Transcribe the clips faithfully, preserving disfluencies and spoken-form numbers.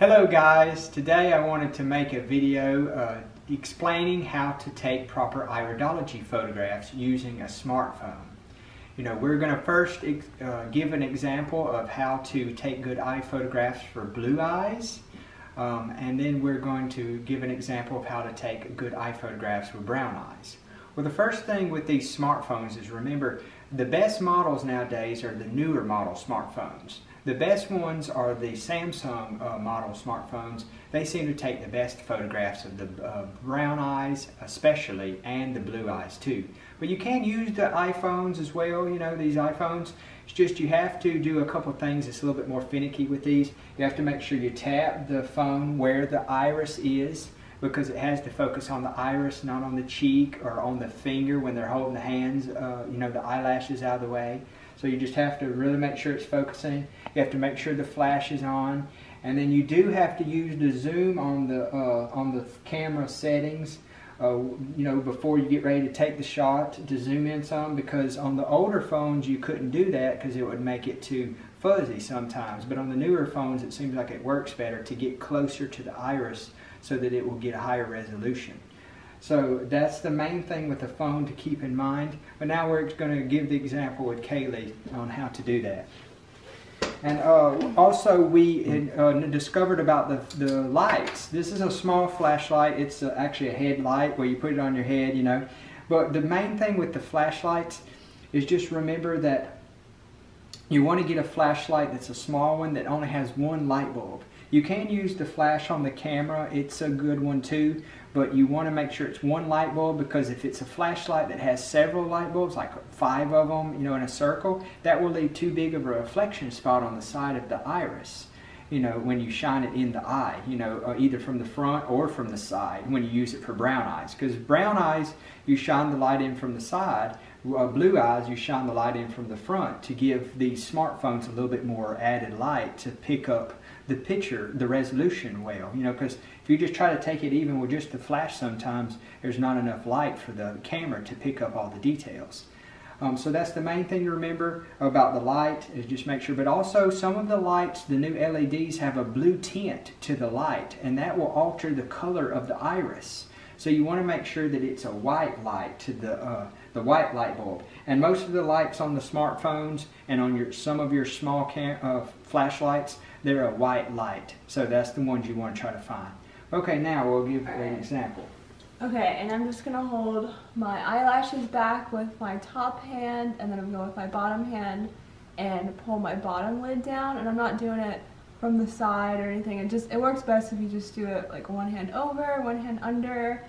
Hello guys, today I wanted to make a video uh, explaining how to take proper iridology photographs using a smartphone. You know, we're going to first ex uh, give an example of how to take good eye photographs for blue eyes, um, and then we're going to give an example of how to take good eye photographs with brown eyes. Well, the first thing with these smartphones is, remember, the best models nowadays are the newer model smartphones. The best ones are the Samsung uh, model smartphones. They seem to take the best photographs of the uh, brown eyes especially, and the blue eyes too. But you can use the iPhones as well, you know, these iPhones. It's just you have to do a couple things that's a little bit more finicky with these. You have to make sure you tap the phone where the iris is, because it has to focus on the iris, not on the cheek or on the finger when they're holding the hands, uh, you know, the eyelashes out of the way. So you just have to really make sure it's focusing. You have to make sure the flash is on, and then you do have to use the zoom on the uh, on the camera settings. Uh, you know, before you get ready to take the shot, to zoom in some, because on the older phones you couldn't do that because it would make it too fuzzy sometimes. But on the newer phones, it seems like it works better to get closer to the iris so that it will get a higher resolution. So that's the main thing with the phone to keep in mind. But now we're going to give the example with Kaylee on how to do that. And uh, also we had, uh, discovered about the, the lights. This is a small flashlight. It's uh, actually a headlight where you put it on your head, you know. But the main thing with the flashlights is just remember that you want to get a flashlight that's a small one that only has one light bulb. You can use the flash on the camera, it's a good one too, but you want to make sure it's one light bulb, because if it's a flashlight that has several light bulbs, like five of them, you know, in a circle, that will leave too big of a reflection spot on the side of the iris, you know, when you shine it in the eye, you know, either from the front or from the side when you use it for brown eyes. Because brown eyes, you shine the light in from the side. Uh, blue eyes, you shine the light in from the front to give these smartphones a little bit more added light to pick up the picture, the resolution well, you know, because if you just try to take it even with just the flash, sometimes there's not enough light for the camera to pick up all the details. Um, so that's the main thing to remember about the light, is just make sure. But also, some of the lights, the new L E Ds, have a blue tint to the light, and that will alter the color of the iris. So you want to make sure that it's a white light to the uh, the white light bulb. And most of the lights on the smartphones and on your some of your small cam uh, flashlights, they're a white light. So that's the ones you want to try to find. Okay, now we'll give right. an example. Okay, and I'm just going to hold my eyelashes back with my top hand, and then I'm going to go with my bottom hand and pull my bottom lid down. And I'm not doing it from the side or anything. It just it works best if you just do it like one hand over, one hand under,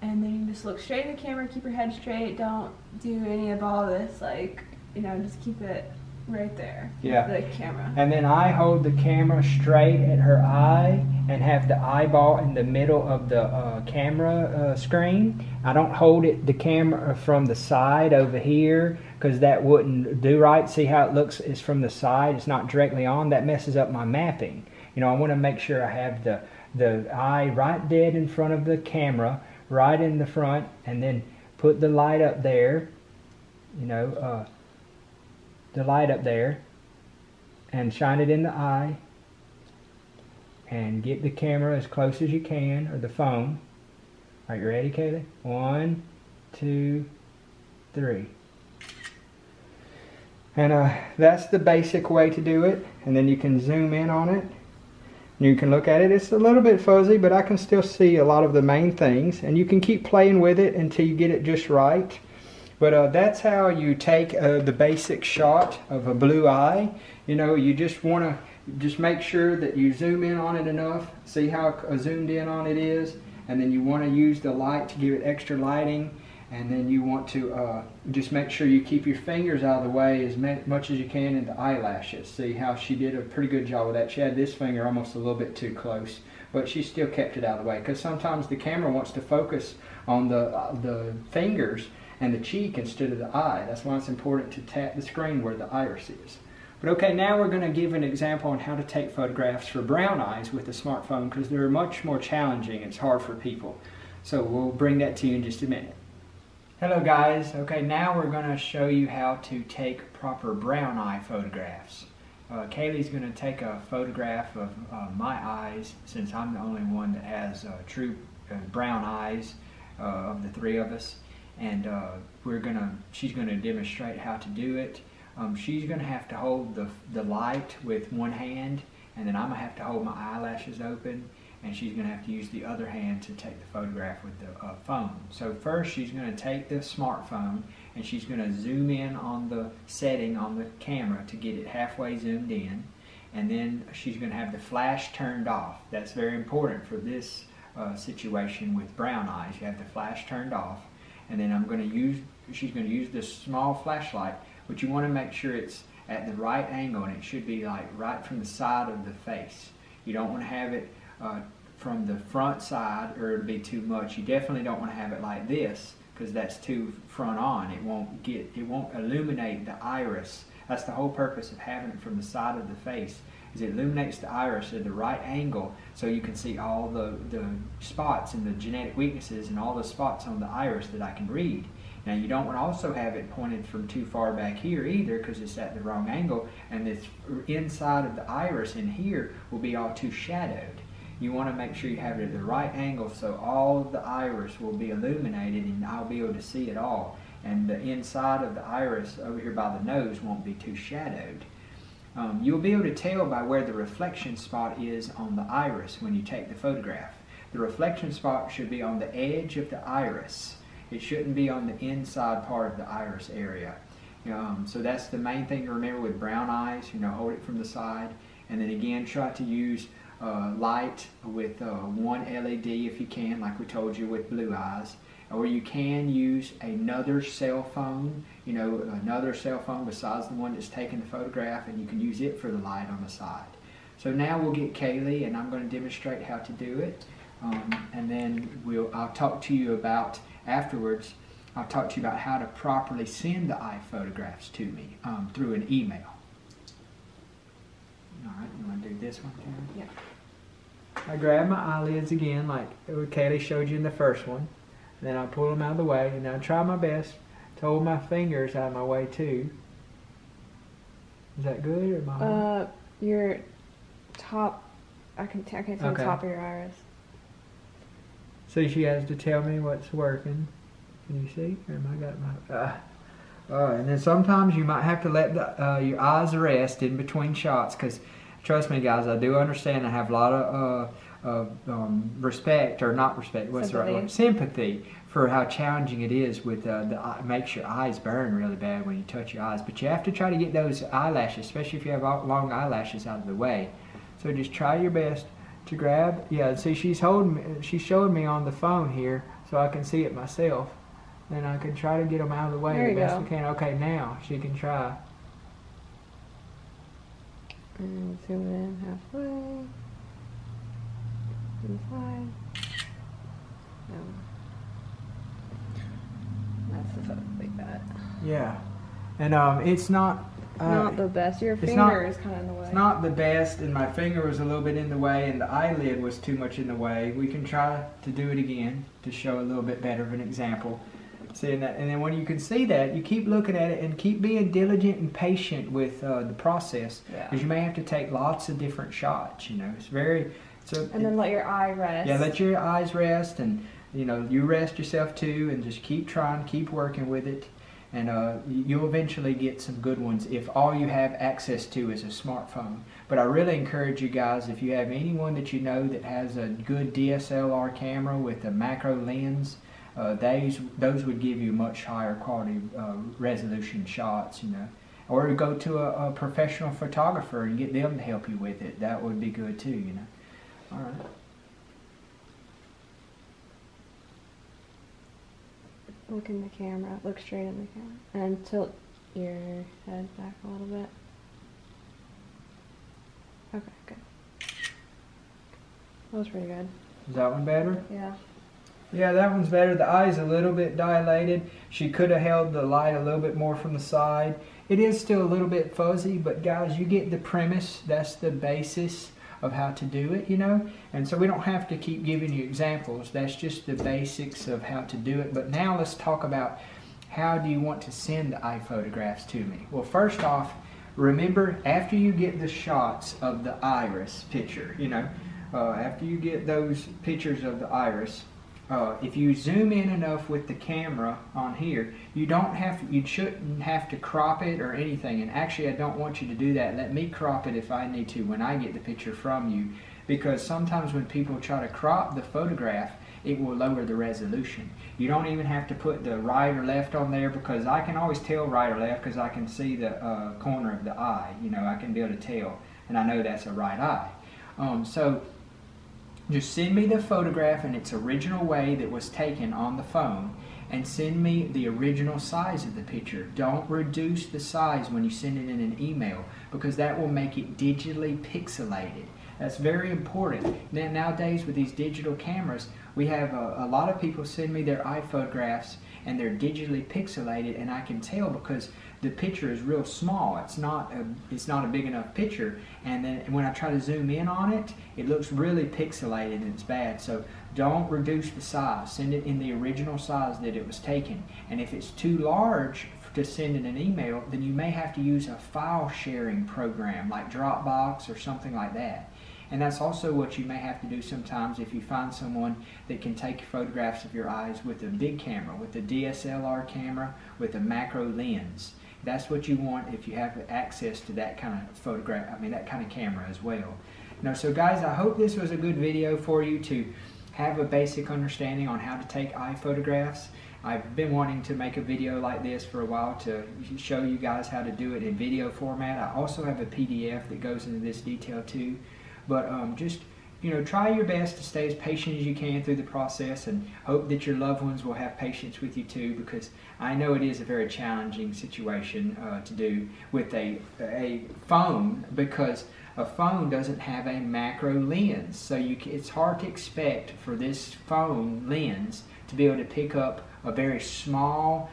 and then you just look straight at the camera, keep your head straight, don't do any of all this, like, you know, just keep it right there. Yeah. The camera. And then I hold the camera straight at her eye and have the eyeball in the middle of the uh, camera uh, screen. I don't hold it the camera from the side over here, because that wouldn't do right. See how it looks is from the side, it's not directly on. That messes up my mapping. You know, I want to make sure I have the the eye right dead in front of the camera, right in the front, and then put the light up there, you know, uh, the light up there, and shine it in the eye, and get the camera as close as you can, or the phone. Are you ready, Kaylee? One, two, three. And uh, that's the basic way to do it. And then you can zoom in on it. You can look at it. It's a little bit fuzzy, but I can still see a lot of the main things. And you can keep playing with it until you get it just right. But uh, that's how you take uh, the basic shot of a blue eye. You know, you just want to just make sure that you zoom in on it enough. See how zoomed in on it is. And then you want to use the light to give it extra lighting. And then you want to uh, just make sure you keep your fingers out of the way as much as you can in the eyelashes. See how she did a pretty good job with that. She had this finger almost a little bit too close, but she still kept it out of the way, because sometimes the camera wants to focus on the, uh, the fingers and the cheek instead of the eye. That's why it's important to tap the screen where the iris is. But okay, now we're going to give an example on how to take photographs for brown eyes with a smartphone, because they're much more challenging. It's hard for people. So we'll bring that to you in just a minute. Hello guys, okay, now we're going to show you how to take proper brown eye photographs. Uh, Kaylee's going to take a photograph of uh, my eyes, since I'm the only one that has uh, true uh, brown eyes uh, of the three of us, and uh, we're gonna. She's going to demonstrate how to do it. Um, she's going to have to hold the the light with one hand, and then I'm gonna have to hold my eyelashes open, and she's gonna have to use the other hand to take the photograph with the uh, phone. So first she's gonna take the smartphone and she's gonna zoom in on the setting on the camera to get it halfway zoomed in, and then she's gonna have the flash turned off. That's very important for this uh, situation with brown eyes. You have the flash turned off, and then I'm gonna use, she's gonna use this small flashlight, but you wanna make sure it's at the right angle, and it should be like right from the side of the face. You don't want to have it uh, from the front side, or it'll be too much. You definitely don't want to have it like this, because that's too front on. It won't get, it won't illuminate the iris. That's the whole purpose of having it from the side of the face, is it illuminates the iris at the right angle, so you can see all the the spots and the genetic weaknesses and all the spots on the iris that I can read. Now you don't want to also have it pointed from too far back here either, because it's at the wrong angle, and this inside of the iris in here will be all too shadowed. You want to make sure you have it at the right angle, so all of the iris will be illuminated and I'll be able to see it all. And the inside of the iris over here by the nose won't be too shadowed. Um, you'll be able to tell by where the reflection spot is on the iris when you take the photograph. The reflection spot should be on the edge of the iris. It shouldn't be on the inside part of the iris area. Um, so that's the main thing to remember with brown eyes. You know, hold it from the side, and then again try to use uh, light with uh, one L E D if you can, like we told you with blue eyes, or you can use another cell phone, you know, another cell phone besides the one that's taking the photograph, and you can use it for the light on the side. So now we'll get Kaylee, and I'm going to demonstrate how to do it, um, and then we'll I'll talk to you about afterwards, I'll talk to you about how to properly send the eye photographs to me um, through an email. All right, you want to do this one, Karen? Yeah. I grab my eyelids again, like Kaylee showed you in the first one. And then I pull them out of the way, and I try my best to hold my fingers out of my way too. Is that good, or am I? Uh, your top. I can. I can see okay. The top of your iris. So she has to tell me what's working. Can you see? Or am I got my? Uh, uh, and then sometimes you might have to let the, uh, your eyes rest in between shots, because trust me, guys, I do understand. I have a lot of uh, uh, um, respect, or not respect. What's sympathy. The right word? Sympathy for how challenging it is. With uh, the eye, it makes your eyes burn really bad when you touch your eyes. But you have to try to get those eyelashes, especially if you have long eyelashes, out of the way. So just try your best to grab. Yeah, see, she's holding me, she's showing me on the phone here, so I can see it myself. Then I can try to get them out of the way as best I can. Okay, now she can try. And zoom in halfway. Inside. No. That's the photo like that. Yeah, and um, it's not. Uh, not the best. Your finger is kind of in the way. It's not the best, and my finger was a little bit in the way, and the eyelid was too much in the way. We can try to do it again to show a little bit better of an example. Seeing that, and then when you can see that, you keep looking at it and keep being diligent and patient with uh, the process, because yeah. You may have to take lots of different shots. You know, it's very. So and then it, let your eye rest. Yeah, let your eyes rest, and you know, you rest yourself too, and just keep trying, keep working with it. And uh, you'll eventually get some good ones if all you have access to is a smartphone. But I really encourage you guys, if you have anyone that you know that has a good D S L R camera with a macro lens, uh, those, those would give you much higher quality uh, resolution shots, you know. Or go to a, a professional photographer and get them to help you with it. That would be good too, you know. All right. Look in the camera, look straight in the camera, and tilt your head back a little bit. Okay, good. That was pretty good. Is that one better? Yeah. Yeah, that one's better. The eye's a little bit dilated. She could have held the light a little bit more from the side. It is still a little bit fuzzy, but guys, you get the premise. That's the basis of how to do it, you know, and so we don't have to keep giving you examples. That's just the basics of how to do it. But now let's talk about how do you want to send the eye photographs to me. Well, first off, remember, after you get the shots of the iris picture, you know, uh, after you get those pictures of the iris, uh, if you zoom in enough with the camera on here, you don't have to, you shouldn't have to crop it or anything. And actually, I don't want you to do that. Let me crop it if I need to when I get the picture from you, because sometimes when people try to crop the photograph, it will lower the resolution. You don't even have to put the right or left on there, because I can always tell right or left because I can see the uh, corner of the eye. You know, I can be able to tell, and I know that's a right eye. Um, so just send me the photograph in its original way that was taken on the phone, and send me the original size of the picture. Don't reduce the size when you send it in an email, because that will make it digitally pixelated. That's very important. Now, nowadays with these digital cameras, we have a, a lot of people send me their iPhotographs and they're digitally pixelated, and I can tell because the picture is real small. It's not a, it's not a big enough picture, and then when I try to zoom in on it, it looks really pixelated and it's bad. So don't reduce the size. Send it in the original size that it was taken. And if it's too large to send in an email, then you may have to use a file sharing program like Dropbox or something like that. And that's also what you may have to do sometimes if you find someone that can take photographs of your eyes with a big camera, with a D S L R camera, with a macro lens. That's what you want if you have access to that kind of photograph, I mean that kind of camera as well. Now, so guys, I hope this was a good video for you to have a basic understanding on how to take eye photographs. I've been wanting to make a video like this for a while to show you guys how to do it in video format. I also have a P D F that goes into this detail too. But um, just, you know, try your best to stay as patient as you can through the process, and hope that your loved ones will have patience with you too, because I know it is a very challenging situation uh, to do with a, a phone, because a phone doesn't have a macro lens. So you can, it's hard to expect for this phone lens to be able to pick up a very small,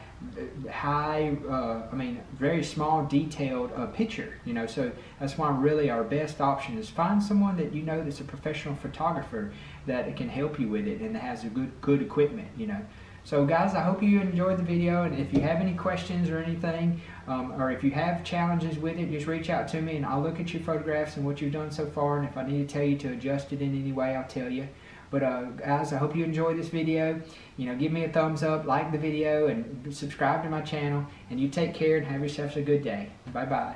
high, uh, I mean, very small detailed uh, picture, you know. So that's why really our best option is find someone that you know that's a professional photographer that can help you with it and that has a good, good equipment, you know. So guys, I hope you enjoyed the video, and if you have any questions or anything, um, or if you have challenges with it, just reach out to me and I'll look at your photographs and what you've done so far, and if I need to tell you to adjust it in any way, I'll tell you. But uh, guys, I hope you enjoyed this video. You know, give me a thumbs up, like the video, and subscribe to my channel. And you take care and have yourselves a good day. Bye-bye.